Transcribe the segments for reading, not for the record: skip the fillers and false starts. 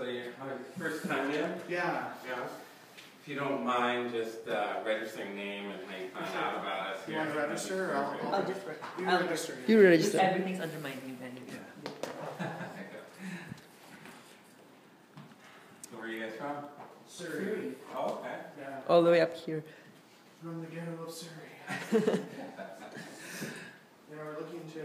So you're first time in? Yeah. Yeah. If you don't mind just registering name and how you find out about us here. You want to register? I'll just register. You register. Everything's under my name anyway. Yeah. So where are you guys from? Surrey. Oh, okay. Yeah. All the way up here. From the ghetto of Surrey. You know, we're looking to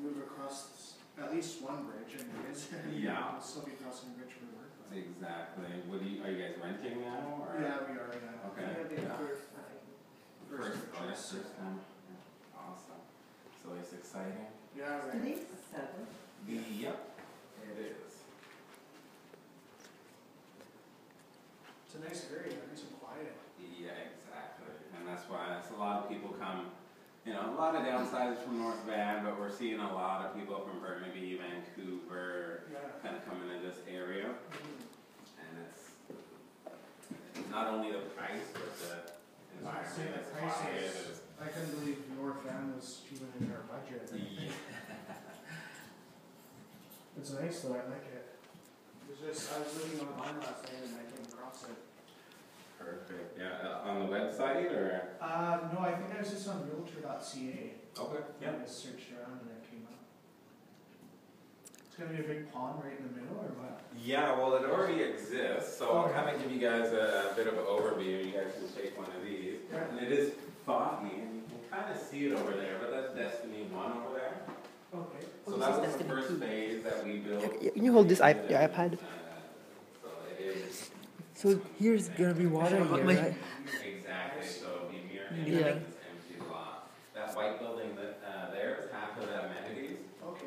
move across at least one bridge, anyways. Yeah. We'll still be crossing a bridge for work. Exactly. What do you, are you guys renting now? Or? Yeah, we are now. Okay. Yeah. First time. Yeah. Awesome. So it's exciting. Yeah, right. Nice. Yep. It is. It's a nice area. Nice and quiet. Yeah, exactly. And that's why a lot of people come. You know, a lot of downsides from North Van, but we're seeing a lot of people from Burnaby, Vancouver, kind of coming into this area. And it's not only the price, but the environment that's quiet. I couldn't believe North Van was even in our budget. Yeah. It's nice though, I like it. I was living on a farm last night and I came across it. Perfect. Yeah, on the website or? No, I think I was just on realtor.ca. Okay. Yeah. I just searched around and it came up. It's going to be a big pond right in the middle or what? Yeah, well, it already exists, so I'll kind of give you guys a bit of an overview. You guys can take one of these. Yeah. And it is foggy and you can kind of see it over there, but that's Destiny 1 over there. Okay. So that was the first phase that we built. Can you hold this iPad? So it is. So here's gonna be water in here, right? Exactly. So the mirror image is empty lot. That white building that there is half of the amenities. Okay.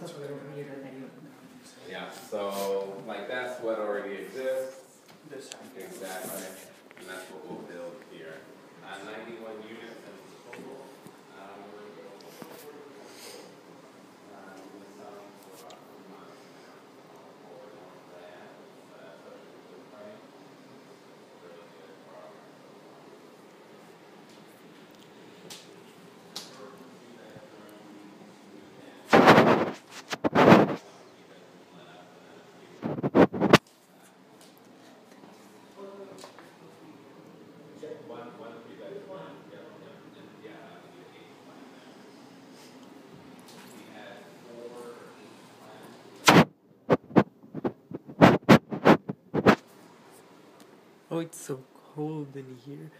That's what I don't need anymore. Yeah. So like that's what already exists. This half. Exactly. And that's what we'll build here. 91 units in total. Oh, it's so cold in here.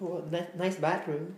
Well, nice bathroom.